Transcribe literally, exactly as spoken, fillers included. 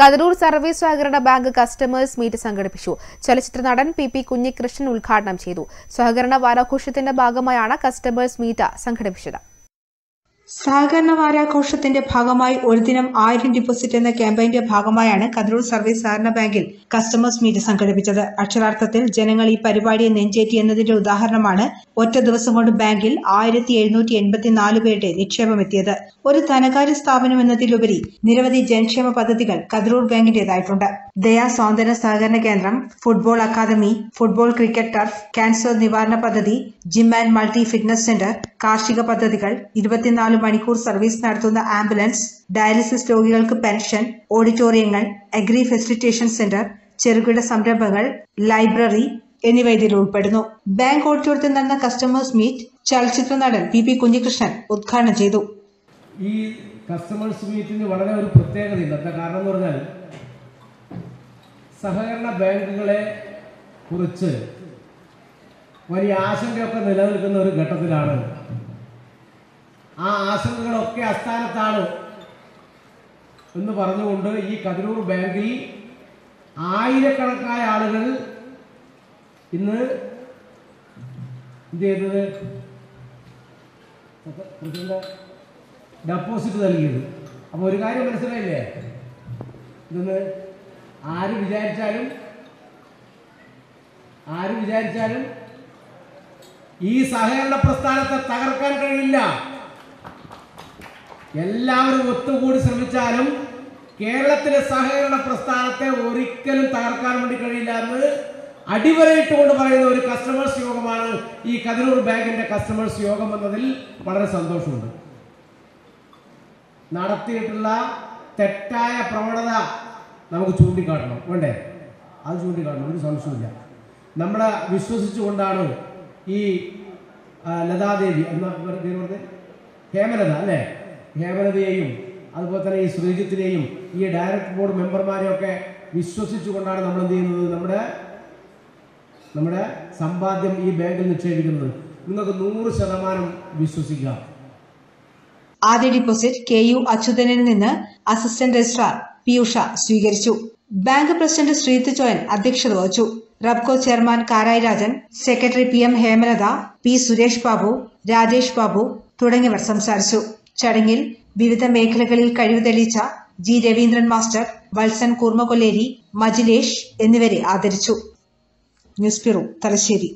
കടരൂർ service സഹകരണ bank customers meet സംഘടിപ്പിച്ചു. ചലച്ചിത്ര നടൻ പിപി കുഞ്ഞി കൃഷ്ണൻ ഉദ്ഘാടനം ചെയ്തു. സഹകരണ വാരാഘോഷത്തിന്റെ ഭാഗമായാണ് കസ്റ്റമേഴ്സ് മീറ്റ് സംഘടിപ്പിച്ചത്. സഹകരണ വാരാഘോഷത്തിന്റെ ഭാഗമായി ഒരു ദിനം ആയിരം ഡിപ്പോസിറ്റ് എന്ന ക്യാമ്പയിന്റെ ഭാഗമായാണ് കടരൂർ സർവീസ് സഹകരണ ബാങ്കിൽ കസ്റ്റമേഴ്സ് മീറ്റ് സംഘടിപ്പിച്ചത്. അക്ഷരാർത്ഥത്തിൽ ജനങ്ങൾ ഈ പരിപാടിയെ നെഞ്ചേറ്റി എന്നതിന്റെ ഉദാഹരണമാണ് ഒറ്റ ദിവസം കൊണ്ട് ബാങ്കിൽ ആയിരത്തി എഴുന്നൂറ്റി എൺപത്തിനാല് പേരുടെ നിക്ഷേപമെത്തിയത്. ഒരു ധനകാര്യ സ്ഥാപനം എന്നതിലുപരി നിരവധി ജനക്ഷേമ പദ്ധതികൾ കടരൂർ ബാങ്കിന്റേതായിട്ടുണ്ട്. ദയാ സ്വാന്തന സഹകരണ കേന്ദ്രം, football academy, football cricket turf, cancer നിവാരണ പദ്ധതി, gym and multi fitness centre, കാർഷിക പദ്ധതികൾ, ഇരുപത്തിനാല് മണിക്കൂർ സർവീസ് നടത്തുന്ന ആംബുലൻസ്, ഡയാലിസിസ് രോഗികൾക്ക് പെൻഷൻ, ഓഡിറ്റോറിയങ്ങൾ, അഗ്രി ഫെസിലിറ്റേഷൻ സെന്റർ, ചെറുകിട സംരംഭങ്ങൾ, ലൈബ്രറി എന്നിവ ഇതിൽ ഉൾപ്പെടുന്നു. ബാങ്ക് ഓഡിറ്റോറിയത്തിൽ നടന്ന കസ്റ്റമേഴ്സ് മീറ്റ് ചലച്ചിത്ര നടൻ പി പി കുഞ്ഞികൃഷ്ണൻ ഉദ്ഘാടനം ചെയ്തു. ഈ കസ്റ്റമേഴ്സ് മീറ്റിന് വളരെ ഒരു പ്രത്യേകതയുണ്ട്. കാരണം എന്ന് പറഞ്ഞാൽ സഹകരണ ബാങ്കുകളെ കുറിച്ച് വലിയ ആശങ്കയൊക്കെ നിലനിൽക്കുന്ന ഒരു ഘട്ടത്തിലാണ്. ആ ആശങ്കകളൊക്കെ അസ്ഥാനത്താണ് എന്ന് പറഞ്ഞുകൊണ്ട് ഈ കടരൂർ ബാങ്കിൽ ആയിരക്കണക്കായ ആളുകൾ ഇന്ന് എന്ത് ചെയ്തത്, ഡെപ്പോസിറ്റ് നൽകിയത്. അപ്പോൾ ഒരു കാര്യം മനസ്സിലായില്ലേ, ഇതൊന്ന് ആര് വിചാരിച്ചാലും ആര് വിചാരിച്ചാലും ഈ സഹകരണ പ്രസ്ഥാനത്തെ തകർക്കാൻ കഴിയില്ല. എല്ലാവരും ഒത്തുകൂടി ശ്രമിച്ചാലും കേരളത്തിലെ സഹകരണ പ്രസ്ഥാനത്തെ ഒരിക്കലും തകർക്കാൻ വേണ്ടി കഴിയില്ല എന്ന് അടിവരയിട്ടുകൊണ്ട് പറയുന്ന ഒരു കസ്റ്റമേഴ്സ് യോഗമാണ് ഈ കടരൂർ ബാങ്കിന്റെ കസ്റ്റമേഴ്സ് യോഗം എന്നതിൽ വളരെ സന്തോഷമുണ്ട്. നടത്തിയിട്ടുള്ള തെറ്റായ പ്രവണത നമുക്ക് ചൂണ്ടിക്കാട്ടണം, വേണ്ടേ? അത് ചൂണ്ടിക്കാട്ടണം, ഒരു സംശയമില്ല. നമ്മളെ വിശ്വസിച്ചുകൊണ്ടാണ് ഈ ലതാദേവി എന്ന ഹേമലത അല്ലേ ഹേമലതയെയും അതുപോലെ തന്നെ ഈ ശ്രീജിത്തിനെയും ഈ ഡയറക്ടർ ബോർഡ് മെമ്പർമാരെയൊക്കെ വിശ്വസിച്ചുകൊണ്ടാണ് നമ്മൾ എന്ത് ചെയ്യുന്നത്, നമ്മുടെ നമ്മുടെ സമ്പാദ്യം ഈ ബാങ്കിൽ നിക്ഷേപിക്കുന്നത്. നിങ്ങൾക്ക് നൂറ് ശതമാനം വിശ്വസിക്കാം. ആദ്യ ഡിപ്പോസിറ്റ് കെ യു അച്യുതനിൽ നിന്ന് അസിസ്റ്റന്റ് രജിസ്ട്രാർ പിയൂഷ സ്വീകരിച്ചു. ബാങ്ക് പ്രസിഡന്റ് ശ്രീ ചിത്ര ജോയിൻ അധ്യക്ഷത വഹിച്ചു. Rubco chairman കരെ Rajan, secretary P M Hemalatha, P Suresh Babu, Rajesh Babu തുടങ്ങിയവർ സംസാരിച്ചു. ചടങ്ങിൽ വിവിധ മേഖലകളിൽ കഴിവ് തെളിയിച്ച ജി രവീന്ദ്രൻ മാസ്റ്റർ, വാൽസൻ കൂർമകോല്ലേരി, മജിലേഷ് എന്നിവരെ ആദരിച്ചു. News bureau, Thalassery.